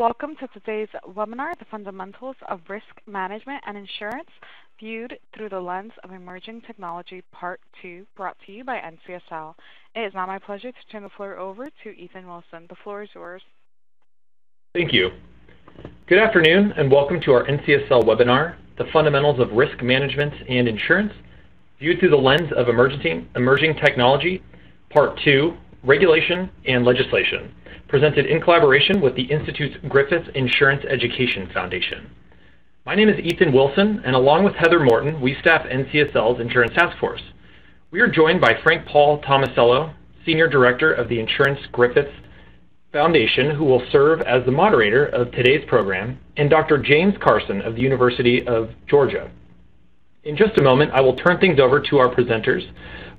Welcome to today's webinar, The Fundamentals of Risk Management and Insurance Viewed Through the Lens of Emerging Technology, Part 2, brought to you by NCSL. It is now my pleasure to turn the floor over to Ethan Wilson. The floor is yours. Thank you. Good afternoon, and welcome to our NCSL webinar, The Fundamentals of Risk Management and Insurance Viewed Through the Lens of Emerging Technology, Part 2, Regulation and Legislation, presented in collaboration with the Institutes Griffith Insurance Education Foundation. My name is Ethan Wilson, and along with Heather Morton, we staff NCSL's Insurance Task Force. We are joined by Frank Paul Tomasello, Senior Director of the Insurance Griffith Foundation, who will serve as the moderator of today's program, and Dr. James Carson of the University of Georgia. In just a moment, I will turn things over to our presenters,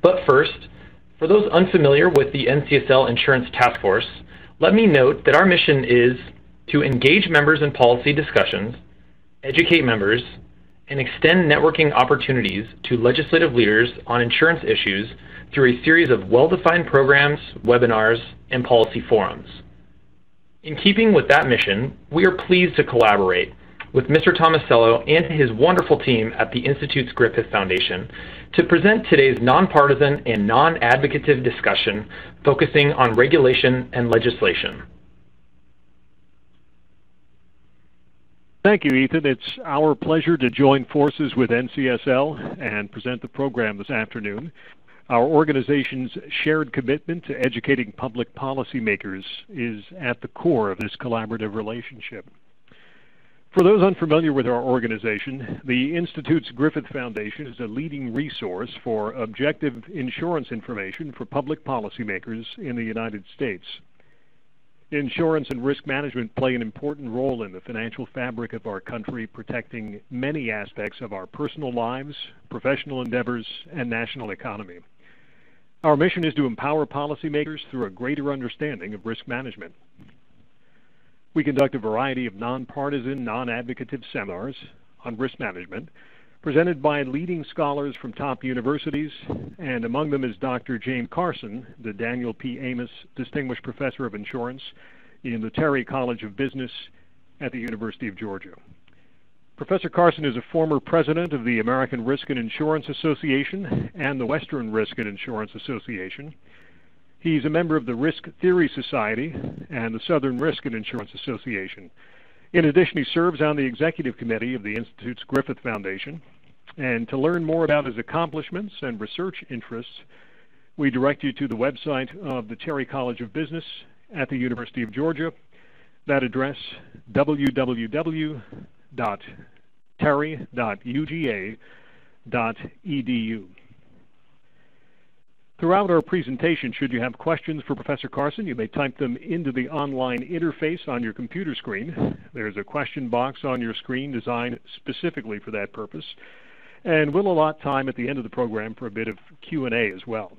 but first, for those unfamiliar with the NCSL Insurance Task Force, let me note that our mission is to engage members in policy discussions, educate members, and extend networking opportunities to legislative leaders on insurance issues through a series of well-defined programs, webinars, and policy forums. In keeping with that mission, we are pleased to collaborate with Mr. Tomasello and his wonderful team at the Institutes Griffith Foundation to present today's nonpartisan and non-advocative discussion focusing on regulation and legislation. Thank you, Ethan. It's our pleasure to join forces with NCSL and present the program this afternoon. Our organization's shared commitment to educating public policymakers is at the core of this collaborative relationship. For those unfamiliar with our organization, the Institute's Griffith Foundation is a leading resource for objective insurance information for public policymakers in the United States. Insurance and risk management play an important role in the financial fabric of our country, protecting many aspects of our personal lives, professional endeavors, and national economy. Our mission is to empower policymakers through a greater understanding of risk management. We conduct a variety of nonpartisan, non-advocative seminars on risk management presented by leading scholars from top universities, and among them is Dr. James Carson, the Daniel P. Amos Distinguished Professor of Insurance in the Terry College of Business at the University of Georgia. Professor Carson is a former president of the American Risk and Insurance Association and the Western Risk and Insurance Association. He's a member of the Risk Theory Society and the Southern Risk and Insurance Association. In addition, he serves on the executive committee of the Institute's Griffith Foundation. And to learn more about his accomplishments and research interests, we direct you to the website of the Terry College of Business at the University of Georgia. That address, www.terry.uga.edu. Throughout our presentation, should you have questions for Professor Carson, you may type them into the online interface on your computer screen. There's a question box on your screen designed specifically for that purpose, and we'll allot time at the end of the program for a bit of Q&A as well.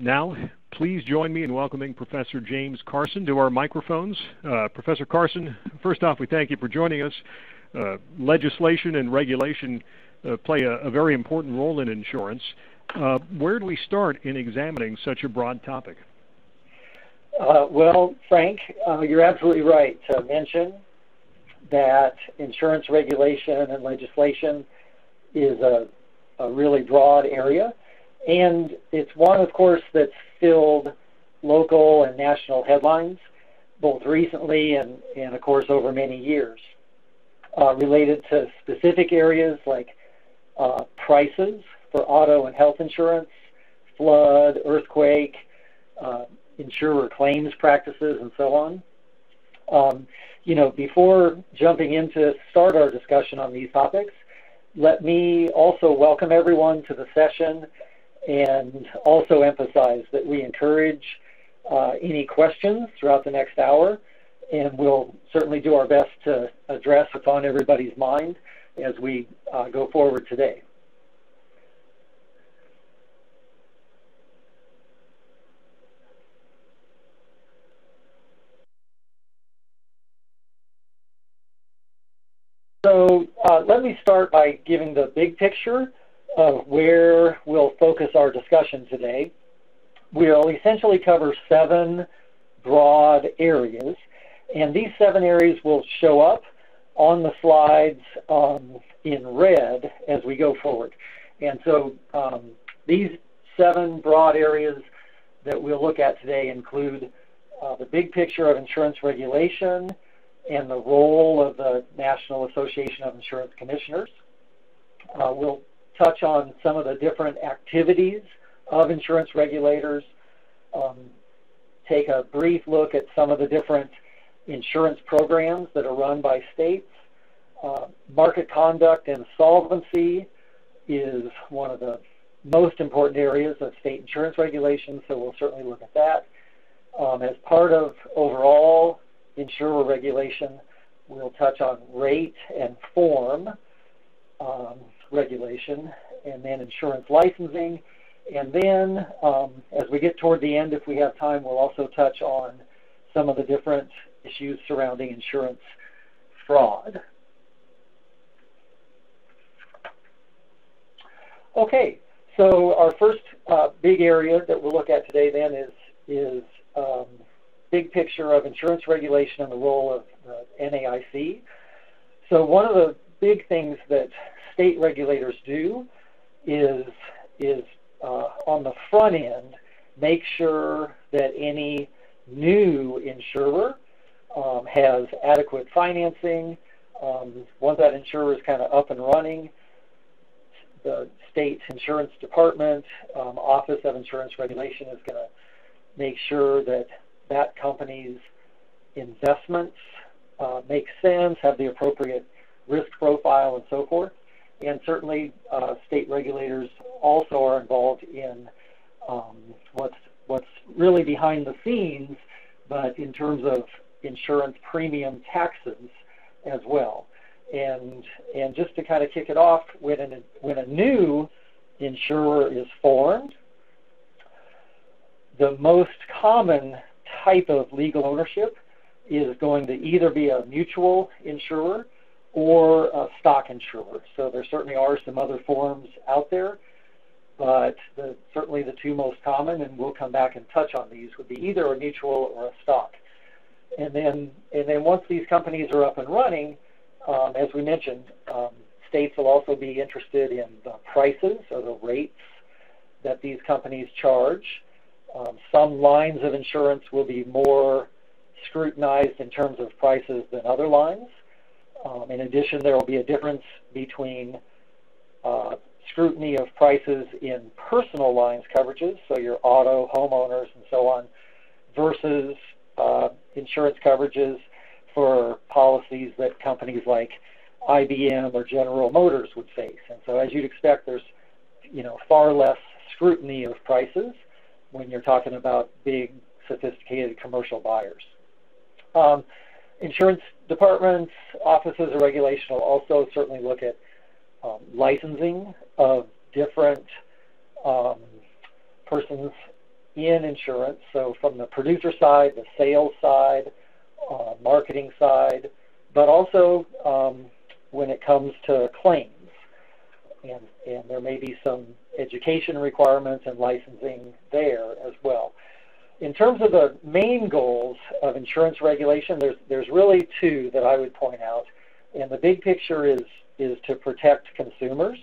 Now, please join me in welcoming Professor James Carson to our microphones. Professor Carson, first off, we thank you for joining us. Legislation and regulation play a very important role in insurance. Where do we start in examining such a broad topic? Well, Frank, you're absolutely right to mention that insurance regulation and legislation is a really broad area, and it's one, of course, that's filled local and national headlines, both recently and of course, over many years, related to specific areas like prices for auto and health insurance, flood, earthquake, insurer claims practices, and so on. You know, before jumping in to start our discussion on these topics, let me also welcome everyone to the session and also emphasize that we encourage any questions throughout the next hour, and we'll certainly do our best to address what's on everybody's mind as we go forward today. So let me start by giving the big picture of where we'll focus our discussion today. We'll essentially cover 7 broad areas, And these 7 areas will show up on the slides in red as we go forward. And so these 7 broad areas that we'll look at today include the big picture of insurance regulation and the role of the National Association of Insurance Commissioners. We'll touch on some of the different activities of insurance regulators, take a brief look at some of the different insurance programs that are run by states. Market conduct and solvency is one of the most important areas of state insurance regulation, so we'll certainly look at that. As part of overall insurer regulation, we'll touch on rate and form regulation, and then insurance licensing. And then as we get toward the end, if we have time, we'll also touch on some of the different issues surrounding insurance fraud. Okay, so our first big area that we'll look at today then is big picture of insurance regulation and the role of the NAIC. So one of the big things that state regulators do is on the front end, make sure that any new insurer has adequate financing. Once that insurer is kind of up and running, the state insurance department, Office of Insurance Regulation is going to make sure that that company's investments make sense, have the appropriate risk profile, and so forth. And certainly state regulators also are involved in what's really behind the scenes, but in terms of insurance premium taxes as well. And just to kind of kick it off, when a new insurer is formed, the most common type of legal ownership is going to either be a mutual insurer or a stock insurer. So there certainly are some other forms out there, but certainly the two most common, and we'll come back and touch on these, would be either a mutual or a stock. And then once these companies are up and running, as we mentioned, states will also be interested in the prices or the rates that these companies charge. Some lines of insurance will be more scrutinized in terms of prices than other lines. In addition, there will be a difference between scrutiny of prices in personal lines coverages, so your auto, homeowners, and so on, versus insurance coverages for policies that companies like IBM or General Motors would face. And so as you'd expect, there's far less scrutiny of prices when you're talking about big, sophisticated commercial buyers. Insurance departments, offices of regulation will also certainly look at licensing of different persons in insurance, so from the producer side, the sales side, marketing side, but also when it comes to claims. And there may be some education requirements and licensing there as well. In terms of the main goals of insurance regulation, there's really two that I would point out. And the big picture is to protect consumers,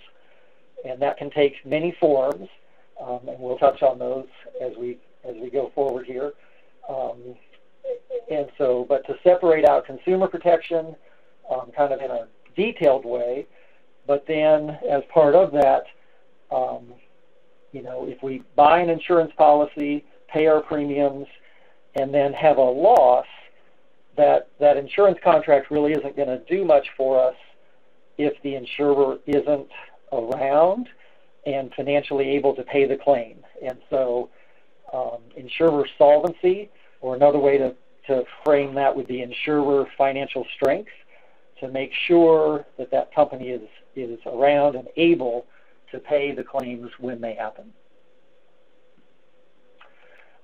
and that can take many forms, and we'll touch on those as we go forward here. But to separate out consumer protection kind of in a detailed way, but then as part of that, if we buy an insurance policy, pay our premiums, and then have a loss, that insurance contract really isn't going to do much for us if the insurer isn't around and financially able to pay the claim. And so insurer solvency, or another way to frame that would be insurer financial strength, to make sure that company is around and able to pay the claims when they happen.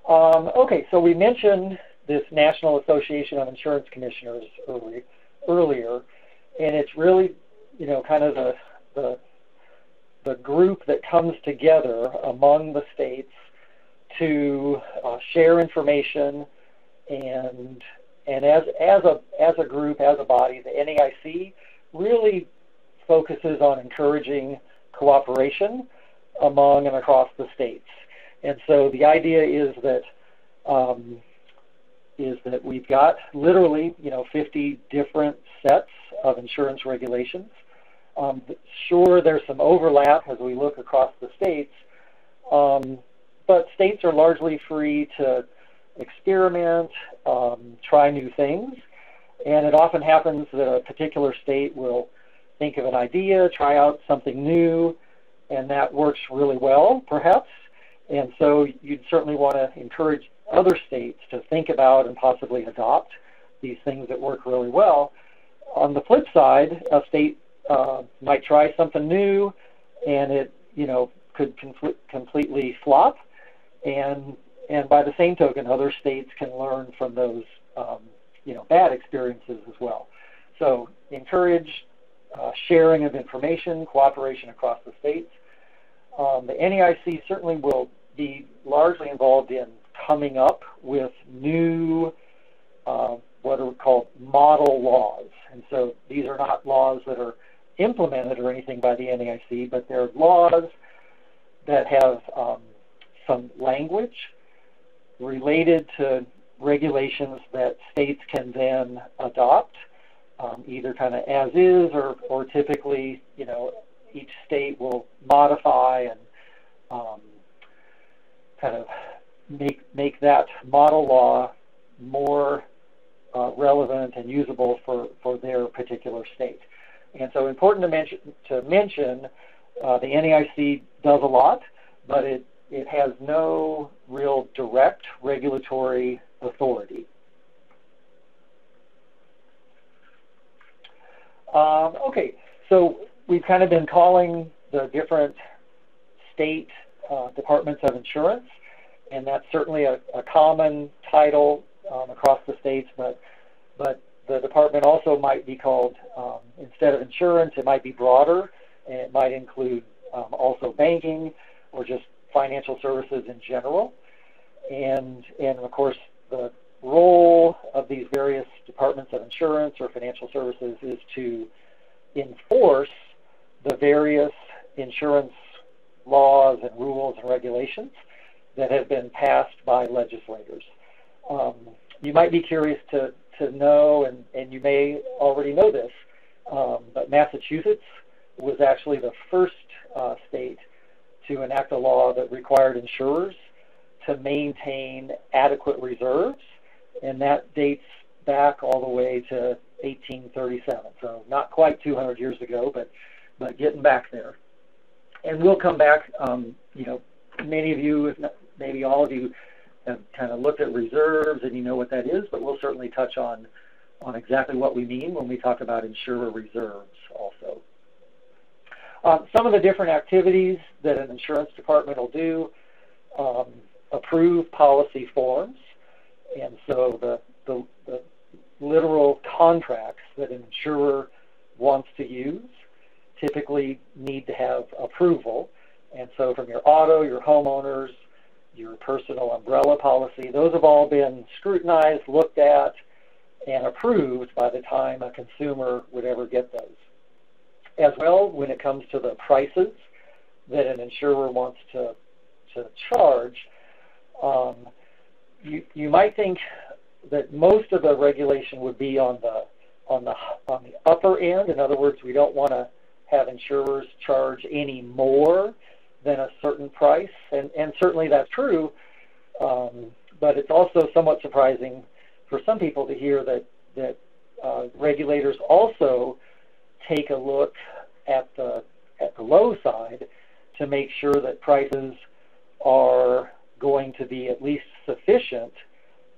Okay, so we mentioned this National Association of Insurance Commissioners earlier, and it's really, kind of the group that comes together among the states to share information and And as a group, as a body, the NAIC really focuses on encouraging cooperation among and across the states. And so the idea is that we've got literally, 50 different sets of insurance regulations. Sure, there's some overlap as we look across the states, but states are largely free to experiment, try new things, and it often happens that a particular state will think of an idea, try out something new, and that works really well, perhaps. And so you'd certainly want to encourage other states to think about and possibly adopt these things that work really well. On the flip side, a state might try something new, and it could completely flop. And by the same token, other states can learn from those bad experiences as well. So encourage sharing of information, cooperation across the states. The NAIC certainly will be largely involved in coming up with new, what are called model laws. And so these are not laws that are implemented or anything by the NAIC, but they're laws that have some language related to regulations that states can then adopt, either kind of as is or typically, each state will modify and kind of make that model law more relevant and usable for their particular state. And so important to mention, the NAIC does a lot, but it has no real direct regulatory authority. Okay, so we've kind of been calling the different state departments of insurance, and that's certainly a common title across the states, but the department also might be called, instead of insurance, it might be broader, and it might include also banking or just financial services in general. And of course, the role of these various departments of insurance or financial services is to enforce the various insurance laws and rules and regulations that have been passed by legislators. You might be curious to know, and you may already know this, but Massachusetts was actually the first state to enact a law that required insurers to maintain adequate reserves, and that dates back all the way to 1837, so not quite 200 years ago, but getting back there. And we'll come back, many of you, if not, maybe all of you, have kind of looked at reserves and you know what that is, but we'll certainly touch on exactly what we mean when we talk about insurer reserves also. Some of the different activities that an insurance department will do, approve policy forms, and so the literal contracts that an insurer wants to use typically need to have approval. And so from your auto, your homeowners, your personal umbrella policy, those have all been scrutinized, looked at, and approved by the time a consumer would ever get those. As well, when it comes to the prices that an insurer wants to charge, you might think that most of the regulation would be on the upper end. In other words, we don't want to have insurers charge any more than a certain price, and certainly that's true, but it's also somewhat surprising for some people to hear that regulators also take a look at the low side to make sure that prices are going to be at least sufficient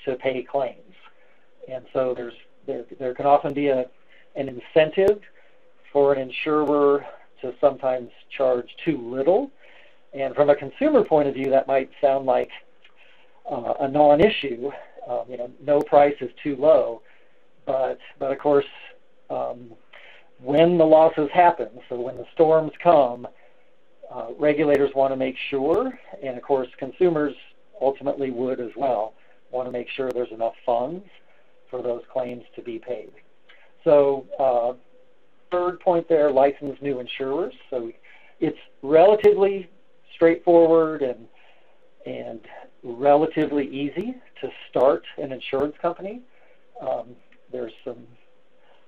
to pay claims. And so there can often be an incentive for an insurer to sometimes charge too little. And from a consumer point of view, that might sound like a non-issue. No price is too low. But of course, when the losses happen, so when the storms come, regulators want to make sure, and of course consumers ultimately would as well, want to make sure there's enough funds for those claims to be paid. So third point there, license new insurers. So it's relatively straightforward and relatively easy to start an insurance company. There's some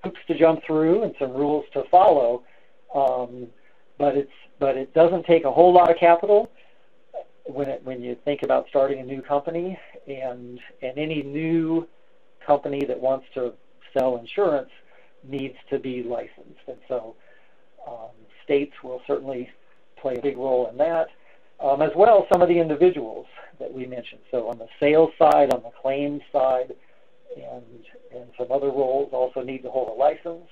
hoops to jump through and some rules to follow, but it doesn't take a whole lot of capital when you think about starting a new company, and any new company that wants to sell insurance needs to be licensed, and so states will certainly play a big role in that, as well as some of the individuals that we mentioned. So on the sales side, on the claims side, and some other roles also need to hold a license.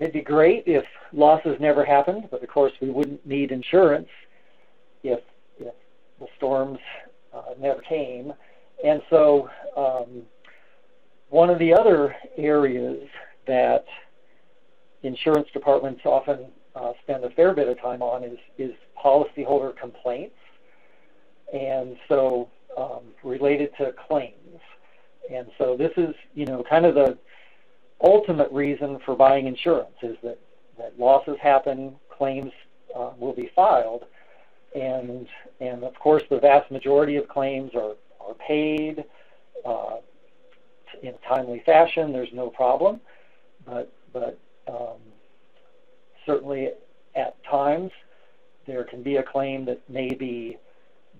It'd be great if losses never happened, but of course we wouldn't need insurance if the storms never came. And so one of the other areas that insurance departments often spend a fair bit of time on is policyholder complaints, and so related to claims. And so this is, you know, kind of the ultimate reason for buying insurance, is that losses happen, claims will be filed, and of course the vast majority of claims are paid in a timely fashion. There's no problem, but certainly at times there can be a claim that may be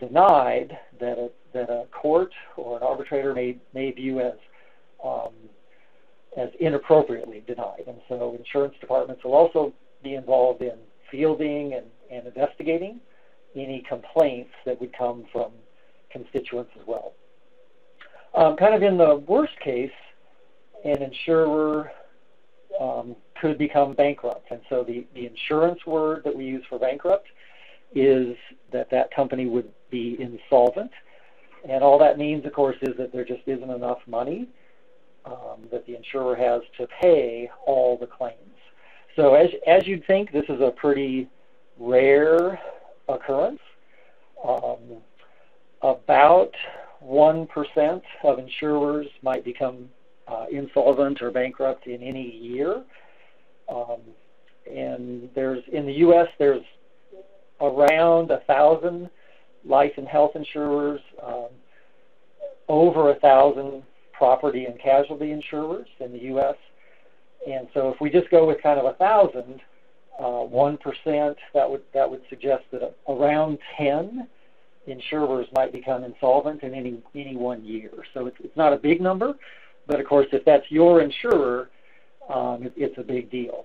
denied, that a court or an arbitrator may view as inappropriately denied. And so insurance departments will also be involved in fielding and investigating any complaints that would come from constituents as well. Kind of in the worst case, an insurer could become bankrupt. And so the insurance word that we use for bankrupt is that company would be insolvent. And all that means, of course, is that there just isn't enough money that the insurer has to pay all the claims. So as you'd think, this is a pretty rare occurrence. About 1% of insurers might become insolvent or bankrupt in any year. And in the U.S., there's around 1,000 life and health insurers, over 1,000 property and casualty insurers in the U.S. And so if we just go with kind of 1,000, 1%, that would suggest that around 10 insurers might become insolvent in any one year. So it's not a big number, but of course if that's your insurer, it's a big deal.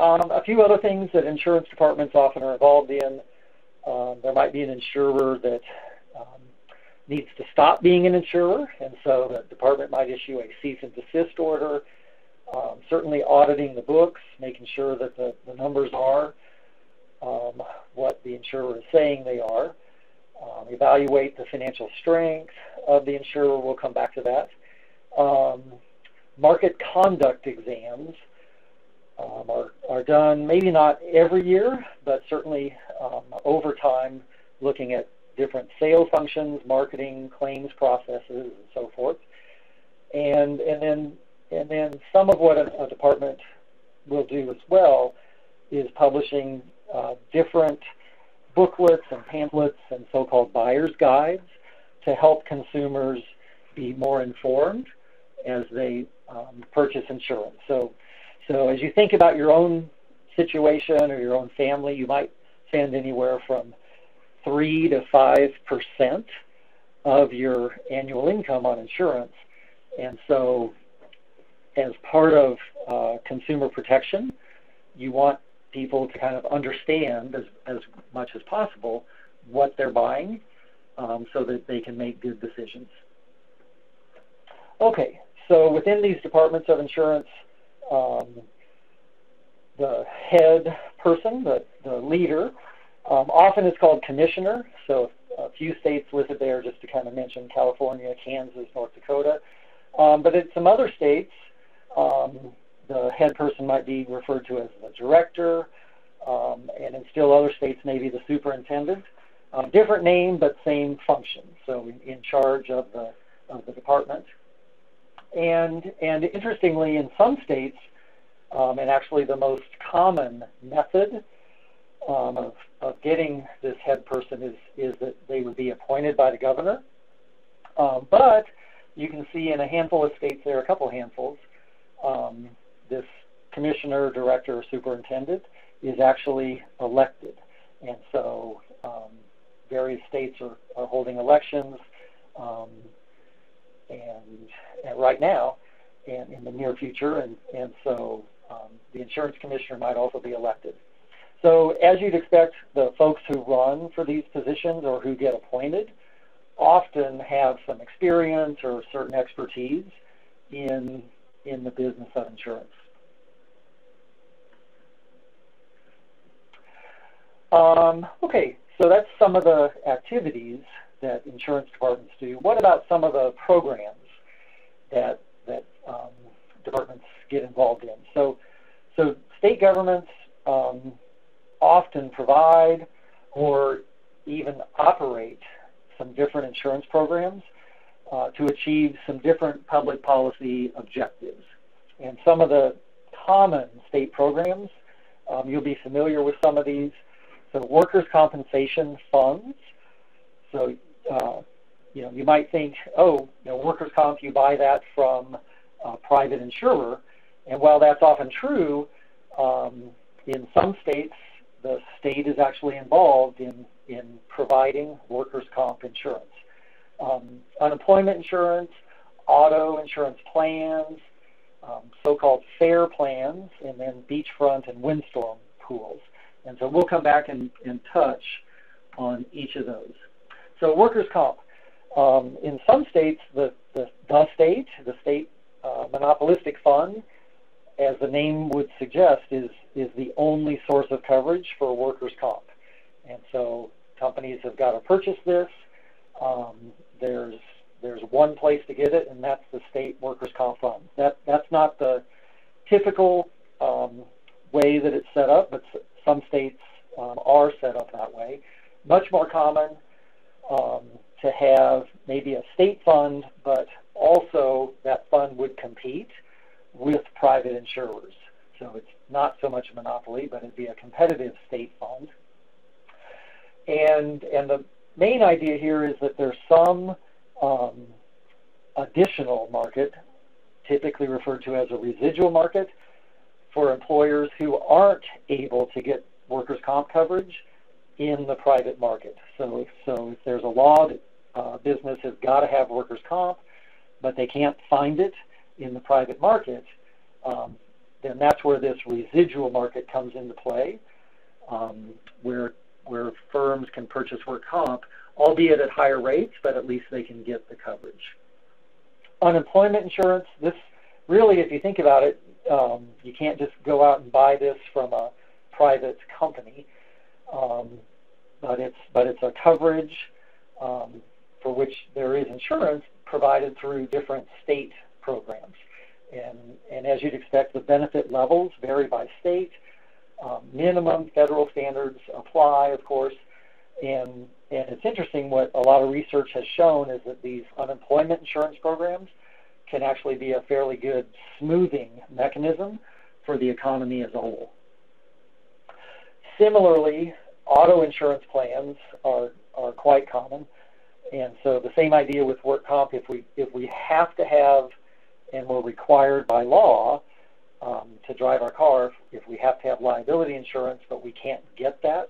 A few other things that insurance departments often are involved in. There might be an insurer that needs to stop being an insurer, and so the department might issue a cease and desist order, certainly auditing the books, making sure that the numbers are what the insurer is saying they are, evaluate the financial strength of the insurer. We'll come back to that. Market conduct exams are done, maybe not every year, but certainly over time, looking at different sales functions, marketing, claims processes, and so forth. And then some of what a department will do as well is publishing different booklets and pamphlets and so-called buyer's guides to help consumers be more informed as they purchase insurance. So as you think about your own situation or your own family, you might spend anywhere from 3% to 5% of your annual income on insurance. And so as part of consumer protection, you want people to kind of understand as much as possible what they're buying so that they can make good decisions. Okay, so within these departments of insurance, the head person, the leader, often is called commissioner. So a few states listed there just to kind of mention: California, Kansas, North Dakota. But in some other states, the head person might be referred to as the director, and in still other states, maybe the superintendent. Different name, but same function. So in charge of the department. And interestingly, in some states, and actually the most common method of getting this head person is that they would be appointed by the governor. But you can see in a handful of states, there are a couple of handfuls, this commissioner, director, or superintendent is actually elected. And so various states are holding elections and right now and in the near future. And so the insurance commissioner might also be elected. So as you'd expect, the folks who run for these positions or who get appointed often have some experience or certain expertise in the business of insurance. Okay, so that's some of the activities that insurance departments do. What about some of the programs that departments get involved in? So state governments often provide or even operate some different insurance programs to achieve some different public policy objectives. And some of the common state programs, you'll be familiar with some of these. So workers' compensation funds. So you might think, oh, workers' comp, you buy that from a private insurer. And while that's often true, in some states, the state is actually involved in providing workers' comp insurance. Unemployment insurance, auto insurance plans, so-called fair plans, and then beachfront and windstorm pools. And so we'll come back and touch on each of those. So workers' comp. In some states, the state monopolistic fund, as the name would suggest, is the only source of coverage for workers' comp. And so companies have got to purchase this. There's one place to get it, and that's the state workers' comp fund. That's not the typical way that it's set up, but some states are set up that way. Much more common to have maybe a state fund, but also that fund would compete with private insurers. So it's not so much a monopoly, but it'd be a competitive state fund. And the main idea here is that there's some additional market, typically referred to as a residual market, for employers who aren't able to get workers' comp coverage in the private market. So if there's a law that business has got to have workers' comp, but they can't find it in the private market, then that's where this residual market comes into play, where firms can purchase work comp, albeit at higher rates, but at least they can get the coverage. Unemployment insurance, this really, if you think about it, you can't just go out and buy this from a private company, but it's a coverage for which there is insurance provided through different state programs. And as you'd expect, the benefit levels vary by state. Minimum federal standards apply, of course. And it's interesting, what a lot of research has shown is that these unemployment insurance programs can actually be a fairly good smoothing mechanism for the economy as a whole. Similarly, auto insurance plans are quite common. And so the same idea with work comp, if we have to have and we're required by law to drive our car, if we have to have liability insurance but we can't get that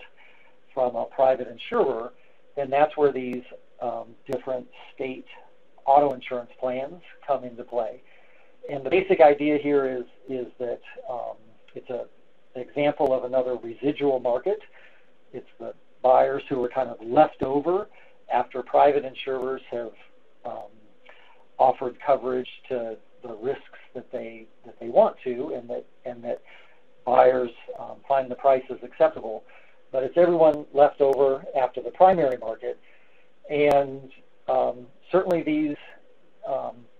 from a private insurer, then that's where these different state auto insurance plans come into play. And the basic idea here is that it's an example of another residual market. It's the buyers who are kind of left over after private insurers have offered coverage to the risks that they want to, and that buyers find the prices acceptable. But it's everyone left over after the primary market, and certainly these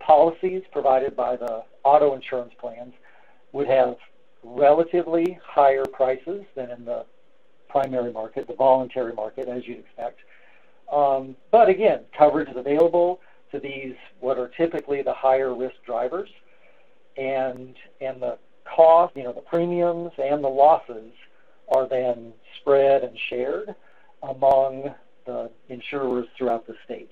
policies provided by the auto insurance plans would have relatively higher prices than in the primary market, the voluntary market, as you'd expect. But again, coverage is available to these, what are typically the higher risk drivers, and the cost, the premiums and the losses are then spread and shared among the insurers throughout the state.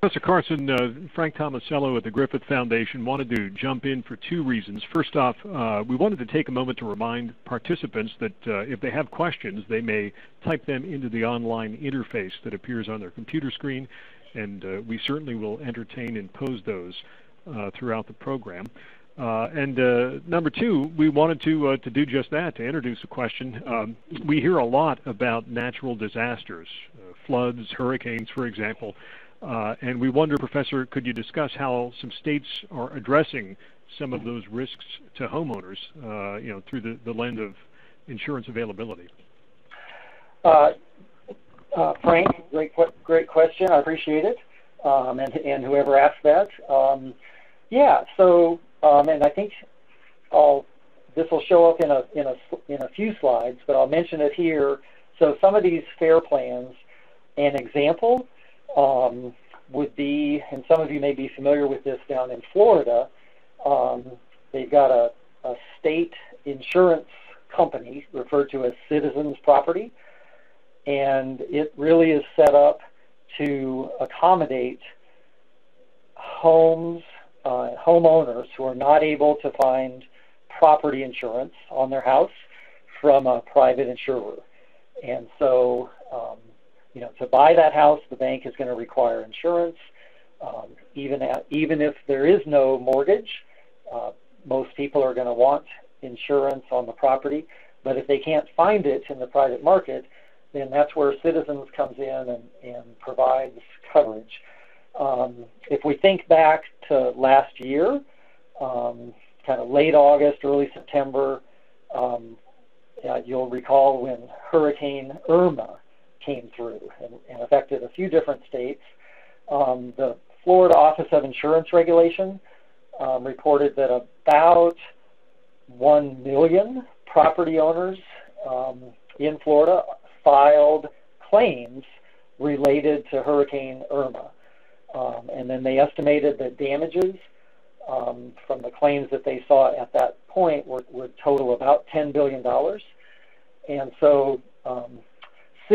Professor Carson, Frank Tomasello at the Griffith Foundation wanted to jump in for two reasons. First off, we wanted to take a moment to remind participants that if they have questions, they may type them into the online interface that appears on their computer screen, and we certainly will entertain and pose those throughout the program. Number two, we wanted to do just that, to introduce a question. We hear a lot about natural disasters, floods, hurricanes, for example, and we wonder, Professor, could you discuss how some states are addressing some of those risks to homeowners, through the lens of insurance availability? Frank, great question. I appreciate it, and whoever asked that. Yeah, so. And I think this will show up in a few slides, but I'll mention it here. So some of these FAIR plans, an example would be, and some of you may be familiar with this down in Florida, they've got a state insurance company referred to as Citizens Property, and it really is set up to accommodate homeowners who are not able to find property insurance on their house from a private insurer. And so, to buy that house, the bank is going to require insurance. Even if there is no mortgage, most people are going to want insurance on the property. But if they can't find it in the private market, then that's where Citizens comes in and provides coverage. If we think back to last year, kind of late August, early September, you'll recall when Hurricane Irma came through and affected a few different states. The Florida Office of Insurance Regulation reported that about 1 million property owners in Florida filed claims related to Hurricane Irma. And then they estimated that damages from the claims that they saw at that point would total about $10 billion. And so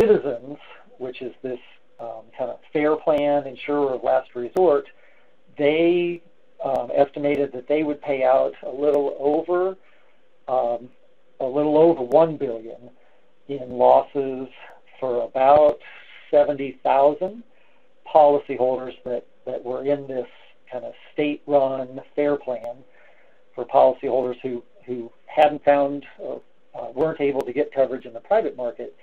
Citizens, which is this kind of FAIR plan, insurer of last resort, they estimated that they would pay out a little over $1 billion in losses for about 70,000 policyholders that were in this kind of state-run FAIR plan for policyholders who hadn't found or weren't able to get coverage in the private market.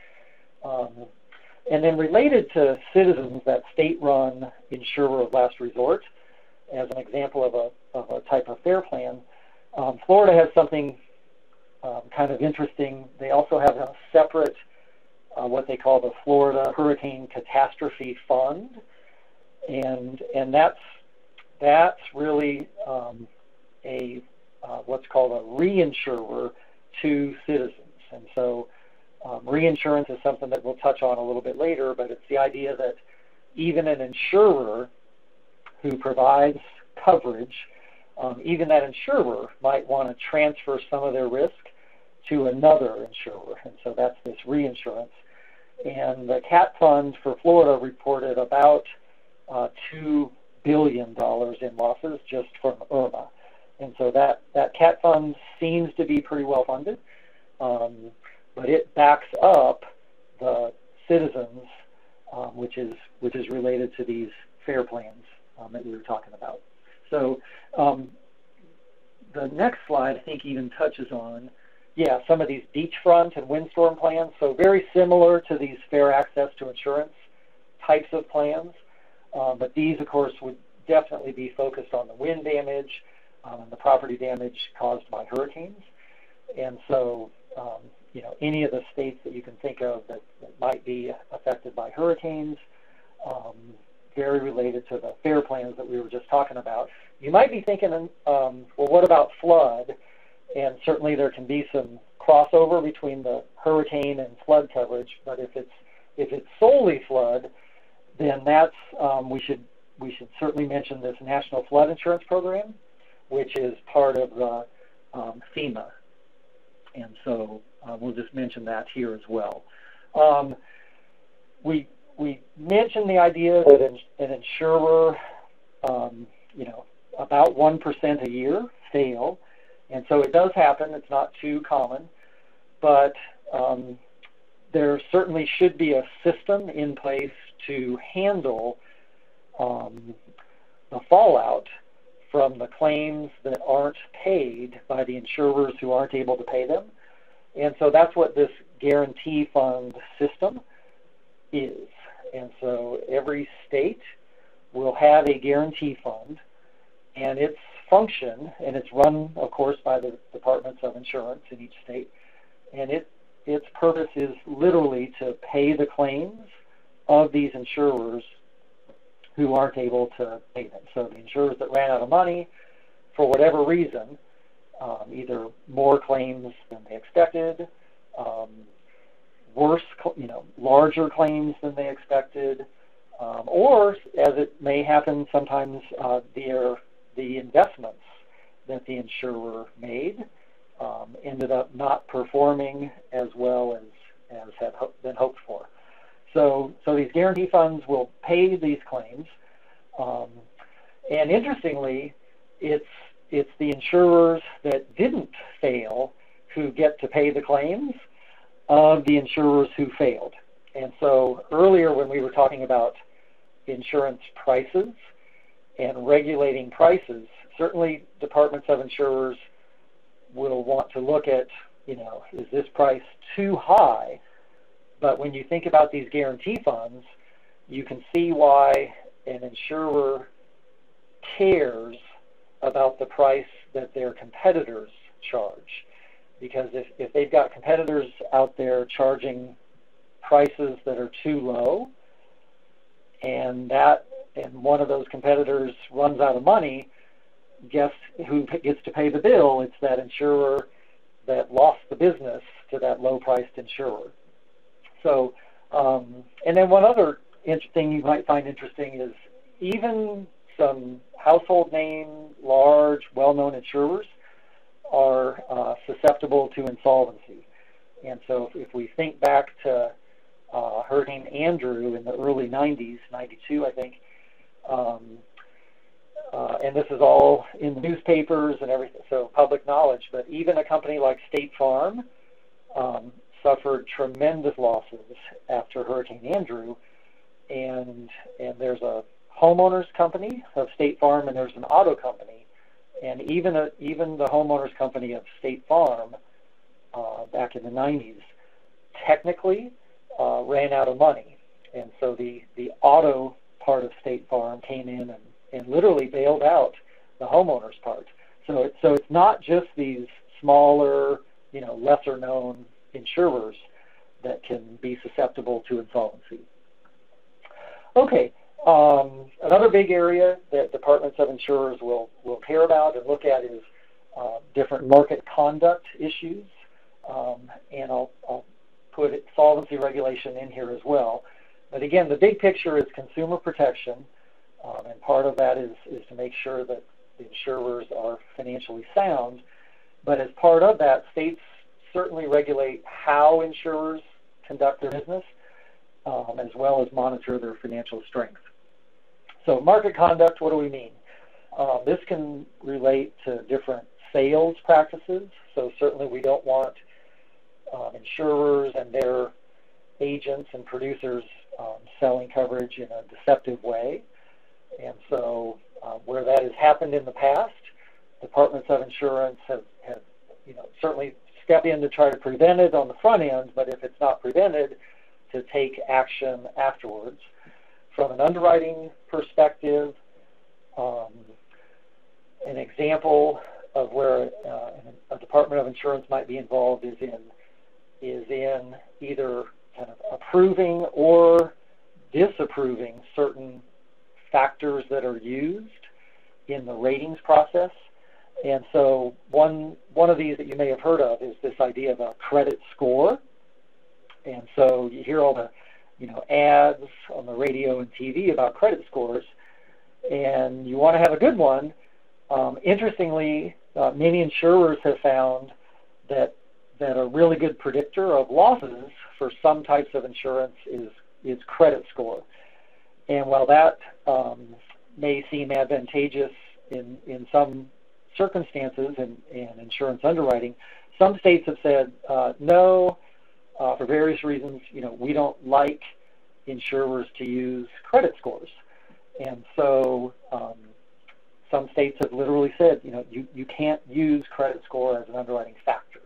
And then related to Citizens, that state-run insurer of last resort, as an example of a type of FAIR plan, Florida has something kind of interesting. They also have a separate, what they call the Florida Hurricane Catastrophe Fund. And that's really what's called a reinsurer to Citizens. And so reinsurance is something that we'll touch on a little bit later, but it's the idea that even an insurer who provides coverage, even that insurer might want to transfer some of their risk to another insurer. And so that's this reinsurance. And the CAT Fund for Florida reported about $2 billion in losses just from Irma. And so that CAT fund seems to be pretty well funded, but it backs up the Citizens, which is related to these FAIR plans that we were talking about. So the next slide, I think, even touches on, some of these beachfront and windstorm plans. So very similar to these FAIR access to insurance types of plans. But these, of course, would definitely be focused on the wind damage and the property damage caused by hurricanes. And so, any of the states that you can think of that might be affected by hurricanes, very related to the FAIR plans that we were just talking about. You might be thinking, well, what about flood? And certainly there can be some crossover between the hurricane and flood coverage, but if it's If it's solely flood, then that's we should certainly mention this National Flood Insurance Program, which is part of the FEMA, and so we'll just mention that here as well. We mentioned the idea that an insurer, about 1% a year fail, and so it does happen. It's not too common, but there certainly should be a system in place to handle the fallout from the claims that aren't paid by the insurers who aren't able to pay them. And so that's what this guarantee fund system is. And so every state will have a guarantee fund, and its function, and it's run, of course, by the departments of insurance in each state, and its purpose is literally to pay the claims of these insurers who aren't able to pay them. So the insurers that ran out of money for whatever reason, either more claims than they expected, worse, larger claims than they expected, or, as it may happen sometimes, the investments that the insurer made ended up not performing as well as had been hoped for. So these guarantee funds will pay these claims, and interestingly, it's the insurers that didn't fail who get to pay the claims of the insurers who failed. And so earlier when we were talking about insurance prices and regulating prices, certainly departments of insurers will want to look at, is this price too high? But when you think about these guarantee funds, you can see why an insurer cares about the price that their competitors charge. Because if they've got competitors out there charging prices that are too low, and one of those competitors runs out of money, guess who gets to pay the bill? It's that insurer that lost the business to that low-priced insurer. So, and then one other thing you might find interesting is even some household name, large, well-known insurers are susceptible to insolvency. And so if we think back to Hurricane Andrew in the early 90s, 92 I think, and this is all in the newspapers and everything, so public knowledge, but even a company like State Farm suffered tremendous losses after Hurricane Andrew, and there's a homeowners company of State Farm and there's an auto company, and even the homeowners company of State Farm back in the 90s technically ran out of money, and so the auto part of State Farm came in and literally bailed out the homeowners part. So it's not just these smaller, lesser known insurers that can be susceptible to insolvency. Okay, another big area that departments of insurers will care about and look at is different market conduct issues, and I'll put solvency regulation in here as well. But again, the big picture is consumer protection, and part of that is to make sure that the insurers are financially sound. But as part of that, states certainly regulate how insurers conduct their business, as well as monitor their financial strength. So market conduct, what do we mean? This can relate to different sales practices. So certainly we don't want insurers and their agents and producers selling coverage in a deceptive way. And so where that has happened in the past, departments of insurance have certainly step in to try to prevent it on the front end, but if it's not prevented, to take action afterwards. From an underwriting perspective, an example of where a department of insurance might be involved is in either kind of approving or disapproving certain factors that are used in the ratings process. And so one of these that you may have heard of is this idea of a credit score. And so you hear all the ads on the radio and TV about credit scores, and you want to have a good one. Interestingly, many insurers have found that a really good predictor of losses for some types of insurance is credit score. And while that may seem advantageous in some circumstances and insurance underwriting, some states have said no, for various reasons. We don't like insurers to use credit scores, and so some states have literally said, you can't use credit score as an underwriting factor.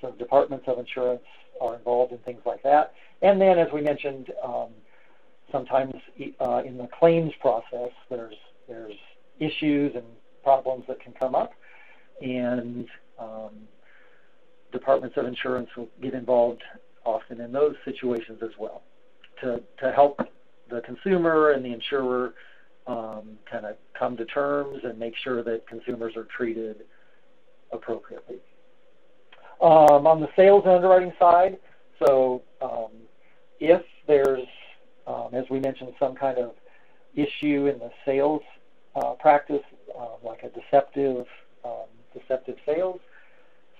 So departments of insurance are involved in things like that. And then, as we mentioned, sometimes in the claims process, there's issues and problems that can come up, and departments of insurance will get involved often in those situations as well to help the consumer and the insurer kind of come to terms and make sure that consumers are treated appropriately. On the sales and underwriting side, so if there's, as we mentioned, some kind of issue in the sales practice, like a deceptive sales,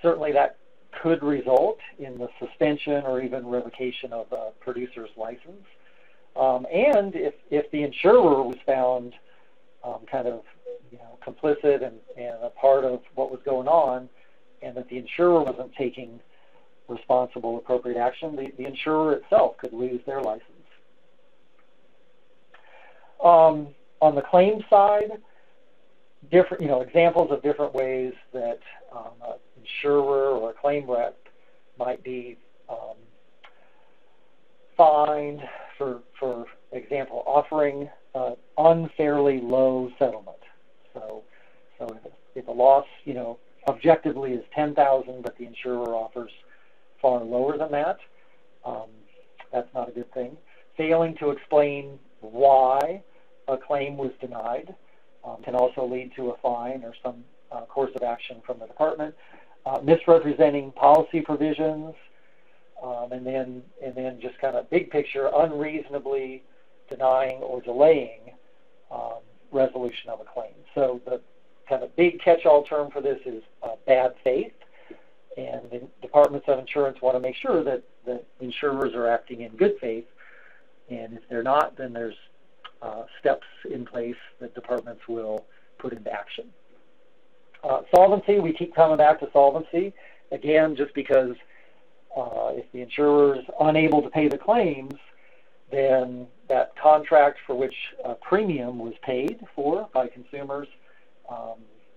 certainly that could result in the suspension or even revocation of a producer's license. And if the insurer was found kind of complicit and a part of what was going on, and that the insurer wasn't taking responsible, appropriate action, the insurer itself could lose their license. On the claims side, different examples of different ways that an insurer or a claim rep might be fined for example, offering unfairly low settlement. So if a loss objectively is $10,000, but the insurer offers far lower than that, that's not a good thing. Failing to explain why a claim was denied can also lead to a fine or some course of action from the department. Misrepresenting policy provisions, and then just kind of big picture, unreasonably denying or delaying resolution of a claim. So the kind of big catch-all term for this is bad faith, and the departments of insurance want to make sure that insurers are acting in good faith, and if they're not, then there's steps in place that departments will put into action. Solvency, we keep coming back to solvency, again, just because if the insurer is unable to pay the claims, then that contract for which a premium was paid for by consumers,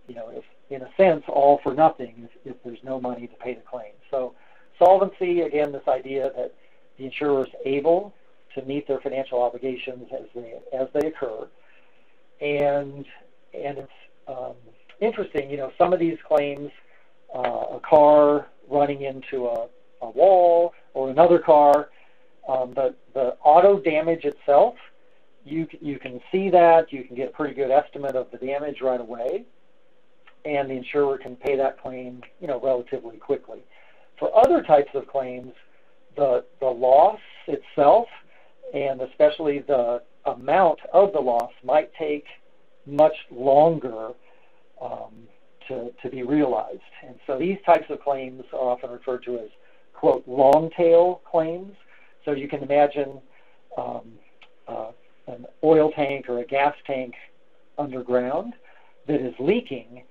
is in a sense all for nothing if there's no money to pay the claim. So solvency, again, this idea that the insurer is able to meet their financial obligations as they occur, and it's interesting. Some of these claims, a car running into a wall or another car, the auto damage itself, you can see that, you can get a pretty good estimate of the damage right away, and the insurer can pay that claim relatively quickly. For other types of claims, the loss itself, and especially the amount of the loss, might take much longer to be realized. And so these types of claims are often referred to as, quote, long tail claims. So you can imagine an oil tank or a gas tank underground that is leaking,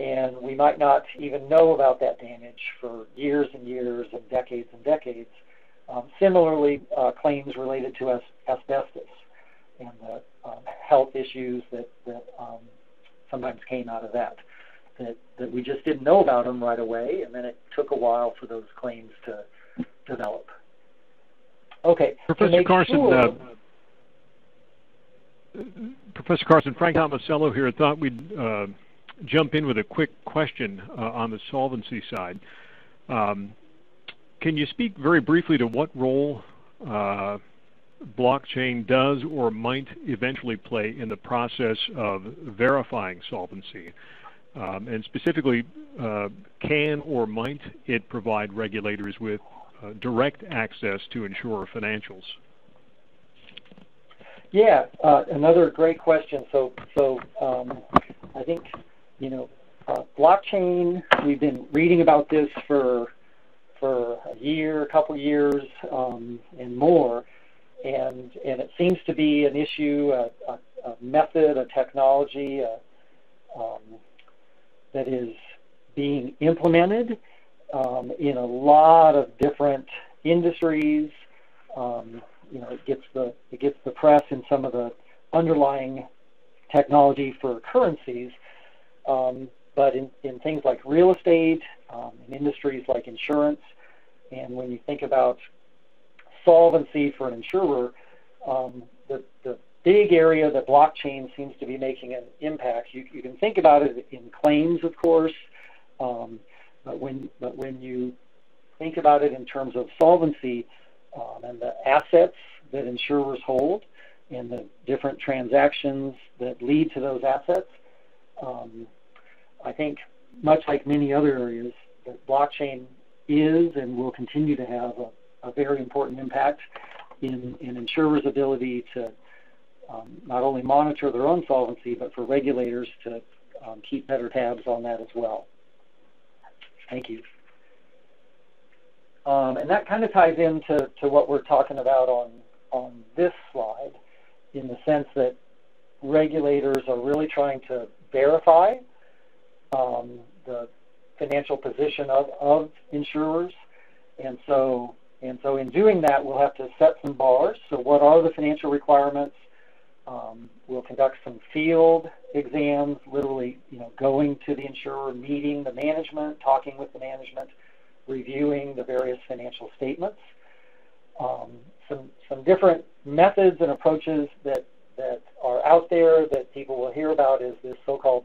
and we might not even know about that damage for years and years and decades. Similarly, claims related to asbestos and the health issues that sometimes came out of that we just didn't know about them right away, and then it took a while for those claims to develop. Okay. Professor Carson, Frank Tomasello here. I thought we'd jump in with a quick question on the solvency side. Can you speak very briefly to what role blockchain does or might eventually play in the process of verifying solvency? And specifically, can or might it provide regulators with direct access to insurer financials? Yeah, another great question. So I think, blockchain, we've been reading about this for a year, a couple years, and more, and it seems to be an issue, a method, a technology that is being implemented in a lot of different industries. It gets the press in some of the underlying technology for currencies, but in things like real estate, in industries like insurance, and when you think about solvency for an insurer, the big area that blockchain seems to be making an impact. You can think about it in claims, of course, but when you think about it in terms of solvency, and the assets that insurers hold and the different transactions that lead to those assets, I think much like many other areas, that blockchain is and will continue to have a very important impact in insurers' ability to not only monitor their own solvency, but for regulators to keep better tabs on that as well. Thank you. And that kind of ties into what we're talking about on this slide, in the sense that regulators are really trying to verify the financial position of insurers, and so in doing that, we'll have to set some bars. So what are the financial requirements? We'll conduct some field exams, literally, going to the insurer, meeting the management, talking with the management, reviewing the various financial statements. Some different methods and approaches that are out there that people will hear about is this so-called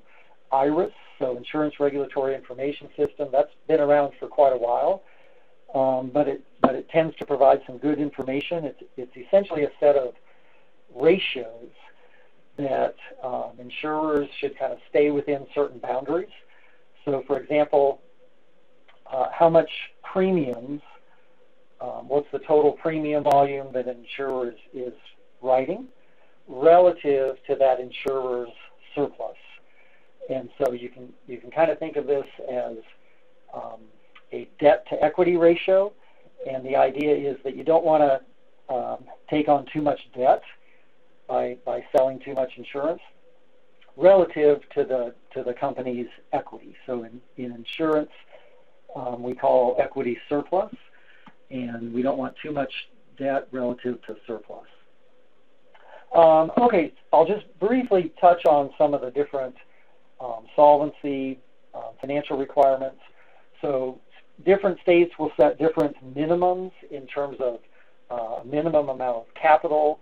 IRIS, so Insurance Regulatory Information System. That's been around for quite a while, but it tends to provide some good information. It's essentially a set of ratios that insurers should kind of stay within certain boundaries. So, for example, how much premiums, what's the total premium volume that an insurer is writing relative to that insurer's surplus. And so you can kind of think of this as a debt-to-equity ratio, and the idea is that you don't want to take on too much debt by selling too much insurance relative to the company's equity. So in insurance, we call equity surplus, and we don't want too much debt relative to surplus. Okay, I'll just briefly touch on some of the different solvency financial requirements. So different states will set different minimums in terms of minimum amount of capital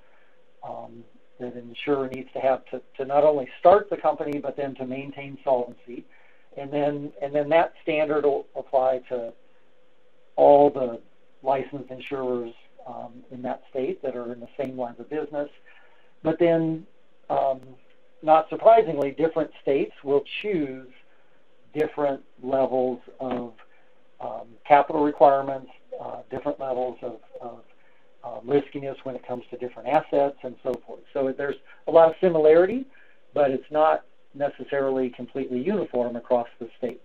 that an insurer needs to have to not only start the company, but then to maintain solvency. And then that standard will apply to all the licensed insurers in that state that are in the same lines of business. But then, not surprisingly, different states will choose different levels of capital requirements, different levels of riskiness when it comes to different assets and so forth. So there's a lot of similarity, but it's not necessarily completely uniform across the states.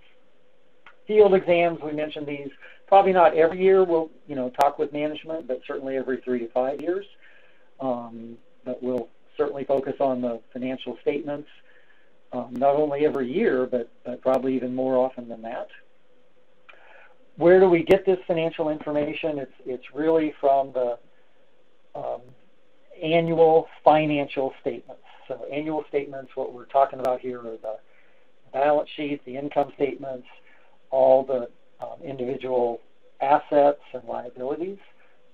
Field exams, we mentioned these, probably not every year. We'll talk with management, but certainly every 3 to 5 years. But we'll certainly focus on the financial statements, not only every year, but probably even more often than that. Where do we get this financial information? It's really from the annual financial statements. So annual statements, what we're talking about here are the balance sheet, the income statements, all the individual assets and liabilities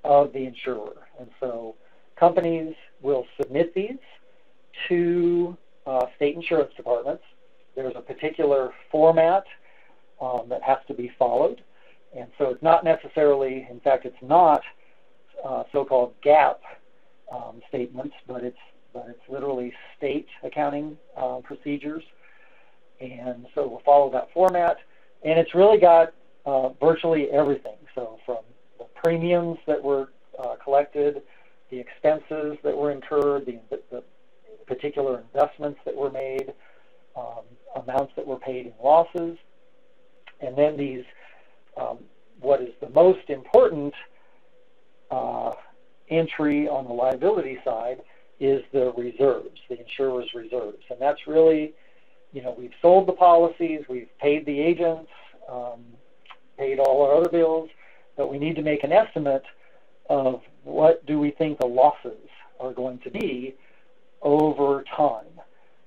of the insurer. And so companies will submit these to state insurance departments. There's a particular format that has to be followed. And so it's not necessarily, in fact, it's not so-called GAAP statements, but it's literally state accounting procedures. And so we'll follow that format. And it's really got virtually everything. So from the premiums that were collected, the expenses that were incurred, the particular investments that were made, amounts that were paid in losses, and then these, what is the most important entry on the liability side is the reserves, the insurer's reserves. And that's really, you know, we've sold the policies, we've paid the agents, paid all our other bills, but we need to make an estimate of what do we think the losses are going to be over time.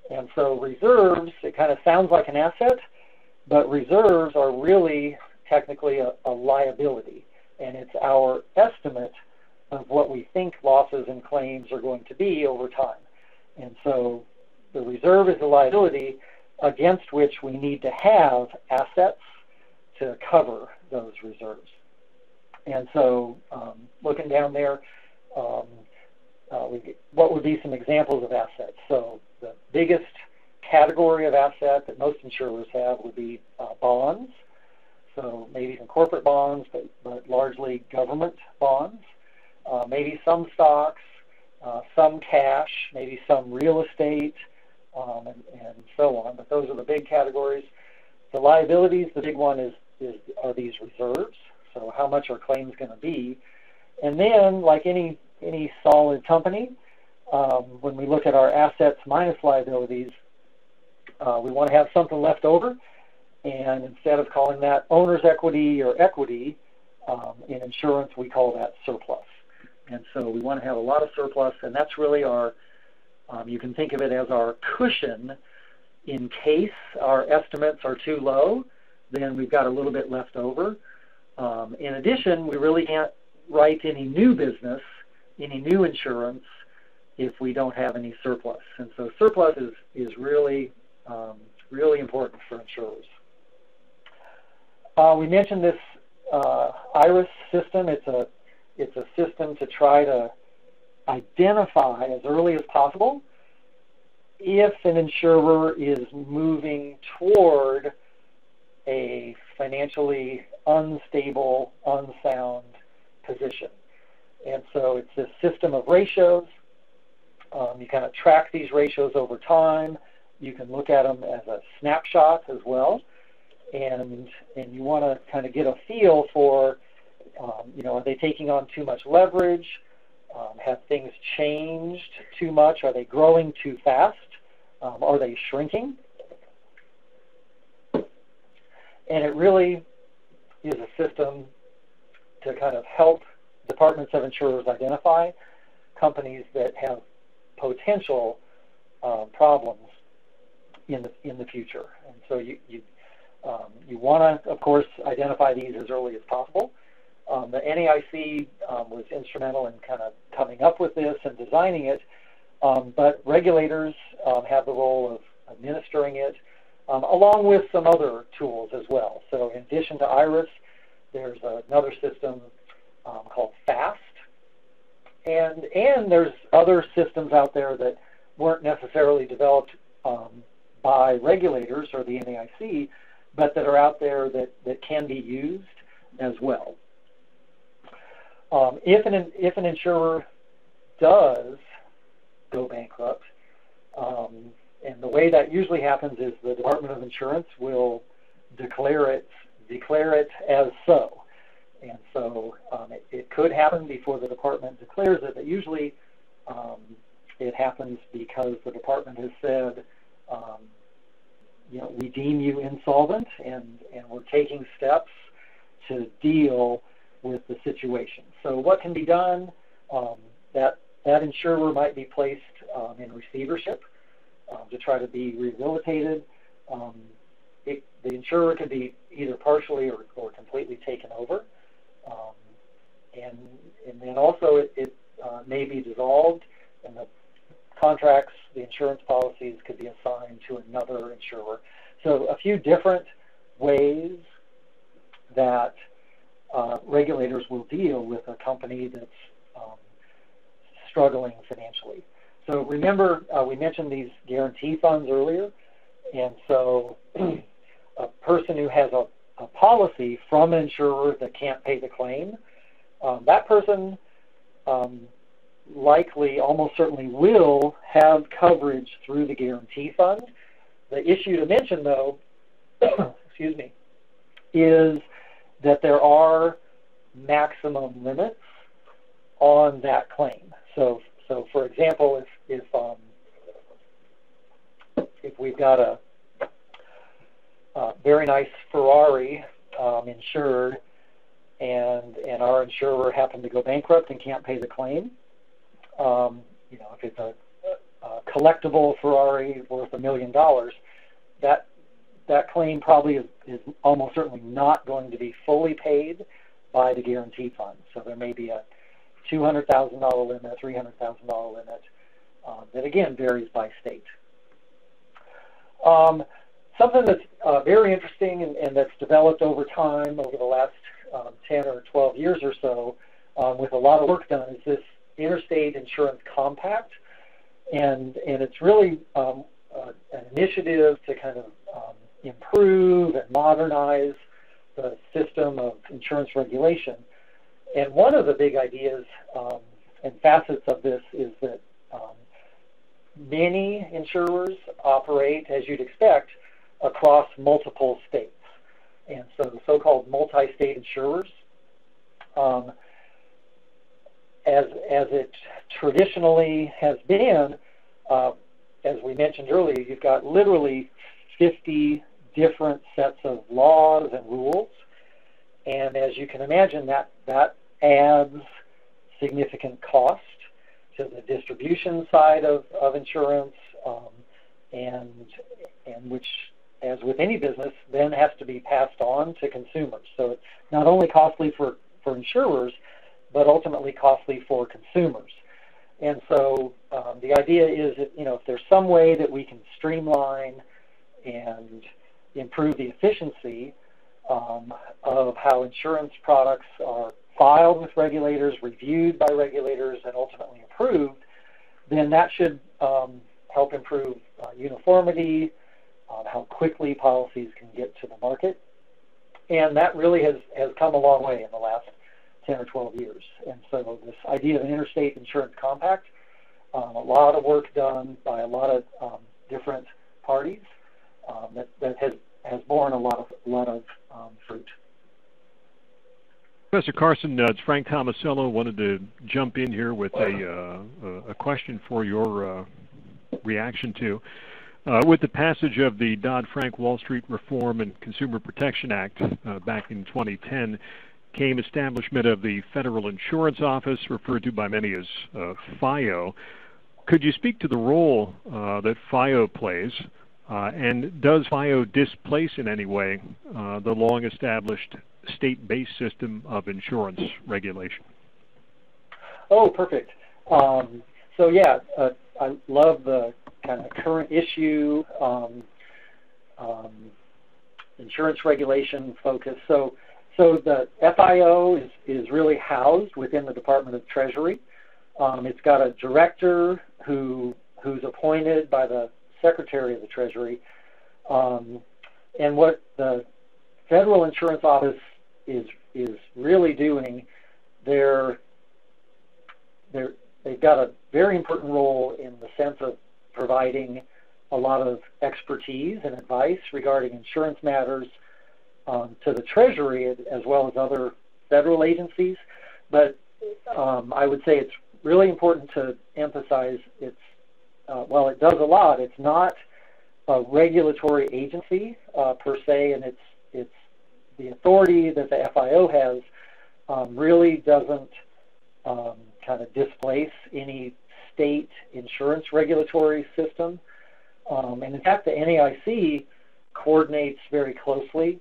And so reserves, it kind of sounds like an asset, but reserves are really technically a liability, and it's our estimate of what we think losses and claims are going to be over time. And so the reserve is a liability against which we need to have assets to cover those reserves. And so looking down there, what would be some examples of assets? So the biggest category of asset that most insurers have would be bonds. So maybe some corporate bonds, but largely government bonds. Maybe some stocks, some cash, maybe some real estate, and so on. But those are the big categories. The liabilities, the big one are these reserves. So how much are claims going to be? And then, like any solid company, when we look at our assets minus liabilities, we want to have something left over. And instead of calling that owner's equity or equity, in insurance, we call that surplus. And so we want to have a lot of surplus, and that's really our, you can think of it as our cushion in case our estimates are too low, then we've got a little bit left over. In addition, we really can't write any new business, any new insurance, if we don't have any surplus. And so surplus is really, really important for insurers. We mentioned this IRIS system. It's a system to try to identify as early as possible if an insurer is moving toward a financially unstable, unsound position. And so it's this system of ratios. You kind of track these ratios over time. You can look at them as a snapshot as well. And you want to kind of get a feel for, you know, are they taking on too much leverage? Have things changed too much? Are they growing too fast? Are they shrinking? And it really is a system to kind of help departments of insurers identify companies that have potential problems in the future. And so you want to, of course, identify these as early as possible. The NAIC was instrumental in kind of coming up with this and designing it, but regulators have the role of administering it, along with some other tools as well. So in addition to IRIS, there's another system called FAST, and there's other systems out there that weren't necessarily developed by regulators or the NAIC, but that are out there that can be used as well. If an insurer does go bankrupt, and the way that usually happens is the Department of Insurance will declare it as so. And so it could happen before the department declares it, but usually it happens because the department has said, you know, we deem you insolvent, and we're taking steps to deal with the situation. So what can be done? That insurer might be placed in receivership to try to be rehabilitated. The insurer could be either partially or completely taken over. And then also it may be dissolved, and the contracts, the insurance policies could be assigned to another insurer. So a few different ways that regulators will deal with a company that's struggling financially. So remember, we mentioned these guarantee funds earlier, and so a person who has a policy from an insurer that can't pay the claim, that person likely, almost certainly will have coverage through the guarantee fund. The issue to mention, though, excuse me, is that there are maximum limits on that claim. So for example, if we've got a very nice Ferrari insured, and our insurer happened to go bankrupt and can't pay the claim, you know, if it's a collectible Ferrari worth $1 million, that claim probably is almost certainly not going to be fully paid by the guarantee fund. So there may be a $200,000 limit, $300,000 limit, that again varies by state. Something that's very interesting and that's developed over time, over the last 10 or 12 years or so, with a lot of work done, is this Interstate Insurance Compact. And it's really an initiative to kind of improve and modernize the system of insurance regulation. And one of the big ideas and facets of this is that many insurers operate, as you'd expect, across multiple states. And so the so-called multi-state insurers, as it traditionally has been, as we mentioned earlier, you've got literally 50 different sets of laws and rules. And as you can imagine, that adds significant cost to the distribution side of insurance, and which, as with any business, then has to be passed on to consumers. So it's not only costly for insurers, but ultimately costly for consumers. And so the idea is that, you know, if there's some way that we can streamline and improve the efficiency of how insurance products are filed with regulators, reviewed by regulators, and ultimately approved, then that should help improve uniformity, how quickly policies can get to the market. And that really has come a long way in the last 10 or 12 years. And so this idea of an interstate insurance compact, a lot of work done by a lot of different parties that has borne a lot of fruit. Professor Carson, it's Frank Tomasello. Wanted to jump in here with a question for your reaction to. With the passage of the Dodd-Frank Wall Street Reform and Consumer Protection Act back in 2010, came establishment of the Federal Insurance Office, referred to by many as FIO. Could you speak to the role that FIO plays, and does FIO displace in any way the long-established state-based system of insurance regulation? Oh, perfect. So yeah, I love the kind of current issue insurance regulation focus. So the FIO is really housed within the Department of Treasury. It's got a director who's appointed by the Secretary of the Treasury. And what the Federal Insurance Office is really doing, they've got a very important role in the sense of providing a lot of expertise and advice regarding insurance matters to the Treasury as well as other federal agencies. But I would say it's really important to emphasize it's, while it does a lot, it's not a regulatory agency per se, and it's the authority that the FIO has really doesn't kind of displace any state insurance regulatory system. And in fact, the NAIC coordinates very closely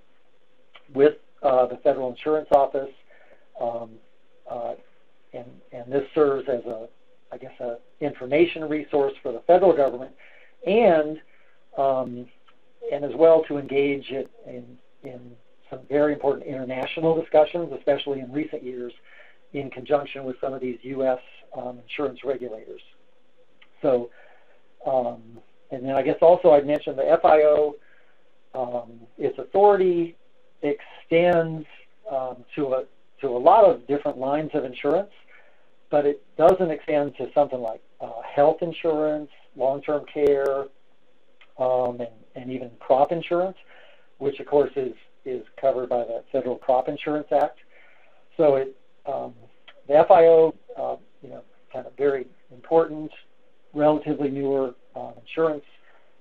with the Federal Insurance Office, and this serves as a information resource for the federal government, and as well to engage in some very important international discussions, especially in recent years, in conjunction with some of these U.S. insurance regulators. So, and then I guess also I mentioned the FIO, its authority extends to a lot of different lines of insurance, but it doesn't extend to something like health insurance, long-term care, and even crop insurance, which of course is covered by the Federal Crop Insurance Act. So it, the FIO, kind of very important, relatively newer insurance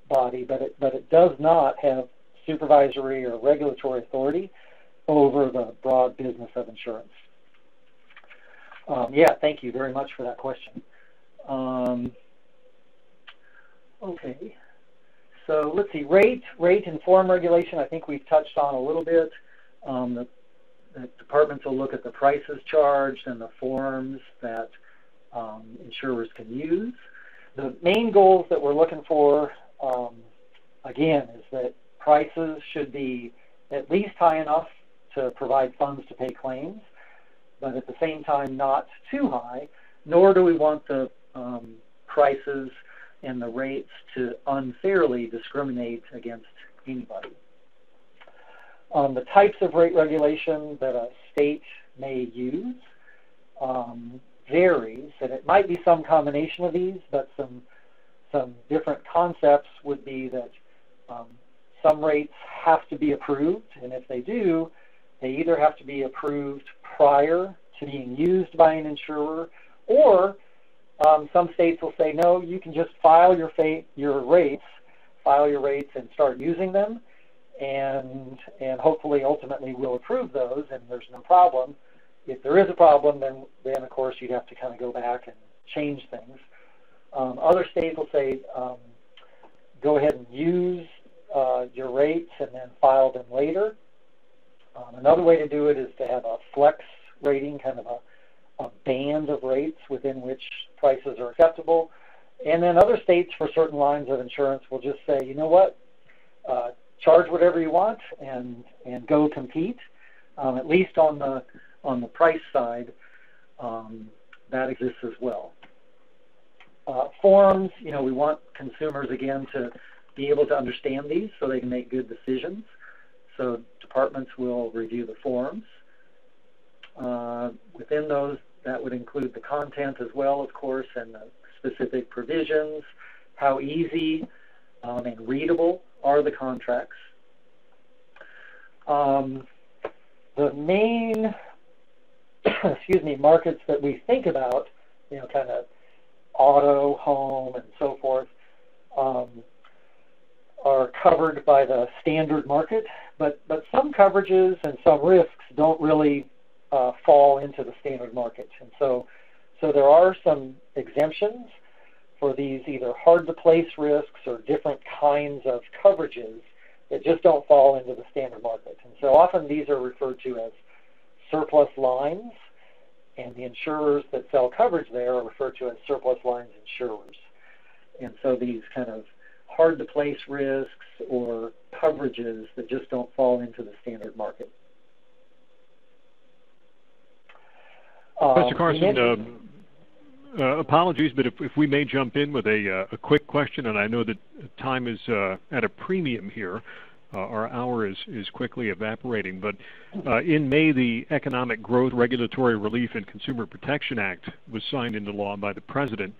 body, but it does not have supervisory or regulatory authority over the broad business of insurance. Yeah, thank you very much for that question. Okay, so let's see, rate and form regulation, I think we've touched on a little bit. The departments will look at the prices charged and the forms that insurers can use. The main goals that we're looking for, again, is that prices should be at least high enough to provide funds to pay claims, but at the same time not too high, nor do we want the prices and the rates to unfairly discriminate against anybody. The types of rate regulation that a state may use varies, and it might be some combination of these, but some different concepts would be that some rates have to be approved, and if they do, they either have to be approved prior to being used by an insurer, or some states will say, no, you can just file your rates and start using them, and hopefully ultimately we'll approve those and there's no problem. If there is a problem, then of course you'd have to kind of go back and change things. Other states will say, go ahead and use your rates and then file them later. Another way to do it is to have a flex rating, kind of a band of rates within which prices are acceptable. And then other states for certain lines of insurance will just say, you know what, charge whatever you want and go compete, at least on the price side. That exists as well. Forms, we want consumers, again, to be able to understand these so they can make good decisions. So departments will review the forms. Within those, that would include the content as well, of course, and the specific provisions, how easy and readable are the contracts. The main, excuse me, markets that we think about, kind of auto, home, and so forth, are covered by the standard market, but some coverages and some risks don't really fall into the standard market. And so there are some exemptions for these either hard-to-place risks or different kinds of coverages that just don't fall into the standard market. And so often these are referred to as surplus lines, and the insurers that sell coverage there are referred to as surplus lines insurers. And so these kind of hard-to-place risks or coverages that just don't fall into the standard market. Mr. Carson, apologies, but if we may jump in with a quick question, and I know that time is at a premium here. Our hour is quickly evaporating, but in May, the Economic Growth, Regulatory Relief and Consumer Protection Act was signed into law by the President.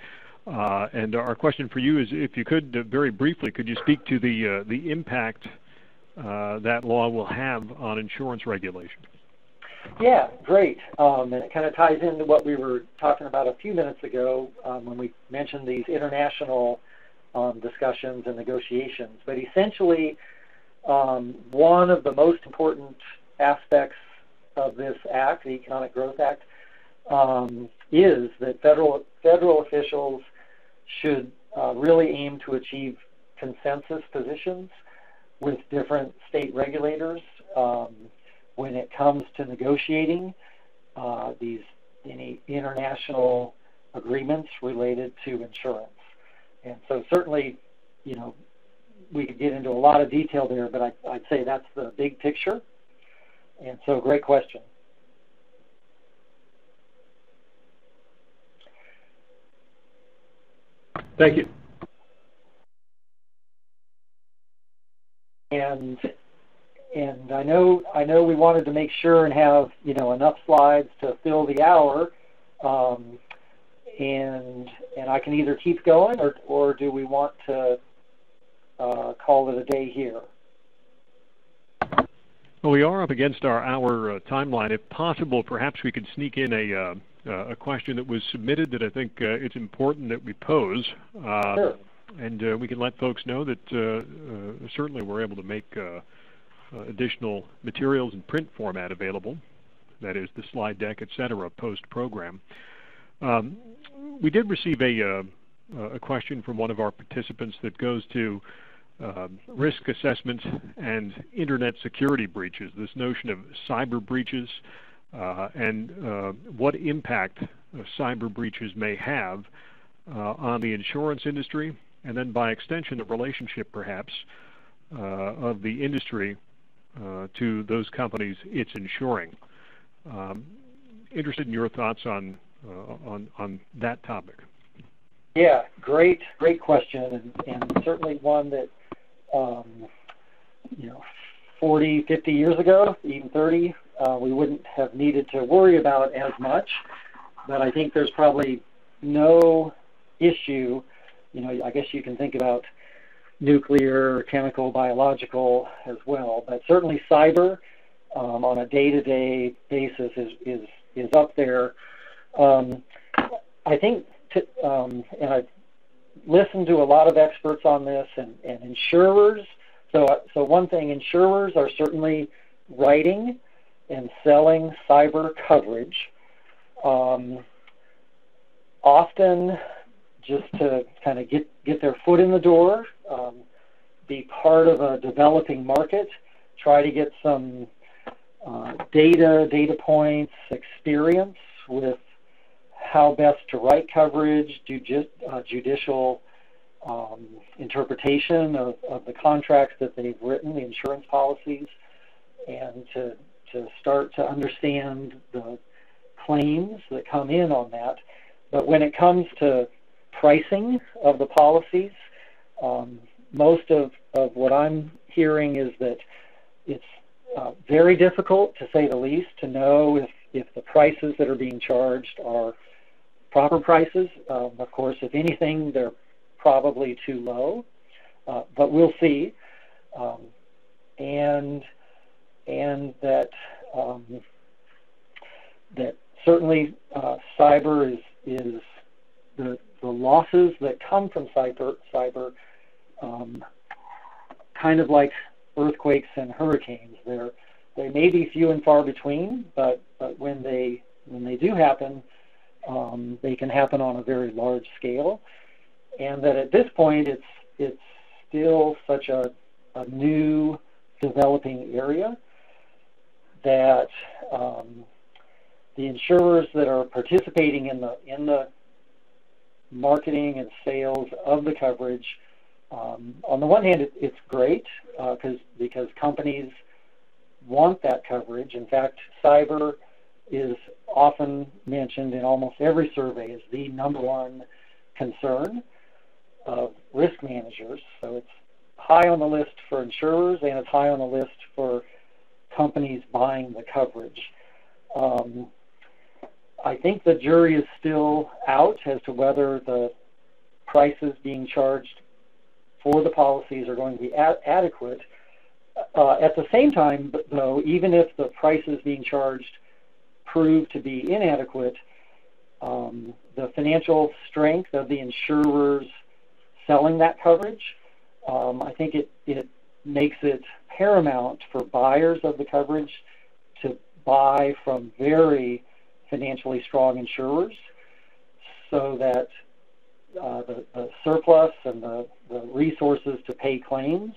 And our question for you is, if you could, very briefly, could you speak to the impact that law will have on insurance regulation? Yeah, great. And it kind of ties into what we were talking about a few minutes ago when we mentioned these international discussions and negotiations. But essentially, one of the most important aspects of this act, the Economic Growth Act, is that federal officials should really aim to achieve consensus positions with different state regulators when it comes to negotiating any international agreements related to insurance. And so certainly, we could get into a lot of detail there, but I'd say that's the big picture. And so great question. Thank you. And I know we wanted to make sure and have enough slides to fill the hour, And I can either keep going, or do we want to call it a day here? Well, we are up against our hour timeline. If possible, perhaps we could sneak in a question that was submitted that I think it's important that we pose. Sure. And we can let folks know that certainly we're able to make additional materials in print format available, that is the slide deck, etc., post-program. We did receive a question from one of our participants that goes to risk assessment and internet security breaches, this notion of cyber breaches and what impact cyber breaches may have on the insurance industry, and then by extension the relationship perhaps of the industry to those companies it's insuring. Interested in your thoughts on that topic. Yeah, great question, and certainly one that, you know, 40, 50 years ago, even 30, we wouldn't have needed to worry about as much. But I think there's probably no issue, you know, I guess you can think about nuclear, chemical, biological as well, but certainly cyber on a day-to-day basis is up there. I think, and I've listened to a lot of experts on this and insurers. So one thing, insurers are certainly writing and selling cyber coverage. Often, just to kind of get their foot in the door, be part of a developing market, try to get some data points, experience with how best to write coverage, judicial interpretation of the contracts that they've written, the insurance policies, and to start to understand the claims that come in on that. But when it comes to pricing of the policies, most of what I'm hearing is that it's very difficult, to say the least, to know if the prices that are being charged are proper prices. Of course, if anything, they're probably too low, but we'll see. And that that certainly cyber is the losses that come from cyber kind of like earthquakes and hurricanes. They may be few and far between, but when they do happen, they can happen on a very large scale, and that at this point it's still such a new developing area that the insurers that are participating in the marketing and sales of the coverage, on the one hand, it's great because companies want that coverage. In fact, cyber is often mentioned in almost every survey as the number one concern of risk managers. So it's high on the list for insurers, and it's high on the list for companies buying the coverage. I think the jury is still out as to whether the prices being charged for the policies are going to be adequate. At the same time, though, even if the prices being charged prove to be inadequate, the financial strength of the insurers selling that coverage, I think it makes it paramount for buyers of the coverage to buy from very financially strong insurers, so that the surplus and the resources to pay claims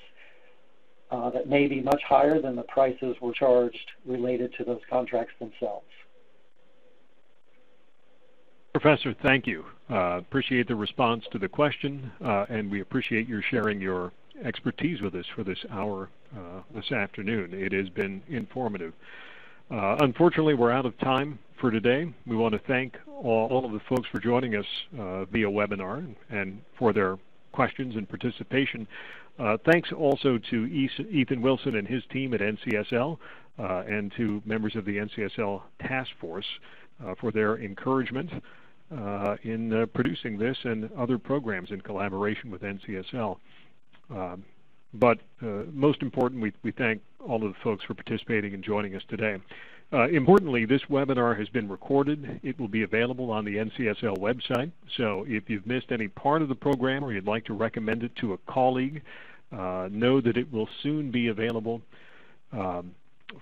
that may be much higher than the prices were charged related to those contracts themselves. Professor, thank you. Appreciate the response to the question, and we appreciate your sharing your expertise with us for this hour this afternoon. It has been informative. Unfortunately, we're out of time for today. We want to thank all of the folks for joining us via webinar and for their questions and participation. Thanks also to Ethan Wilson and his team at NCSL and to members of the NCSL Task Force for their encouragement in producing this and other programs in collaboration with NCSL. But most important, we thank all of the folks for participating and joining us today. Importantly, this webinar has been recorded. It will be available on the NCSL website. So if you've missed any part of the program or you'd like to recommend it to a colleague, know that it will soon be available.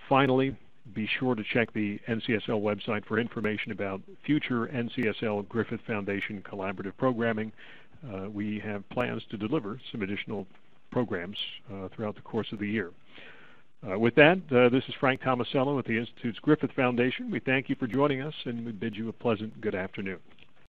Finally, be sure to check the NCSL website for information about future NCSL Griffith Foundation collaborative programming. We have plans to deliver some additional programs throughout the course of the year. With that, this is Frank Tomasello at the Institutes Griffith Foundation. We thank you for joining us, and we bid you a pleasant good afternoon.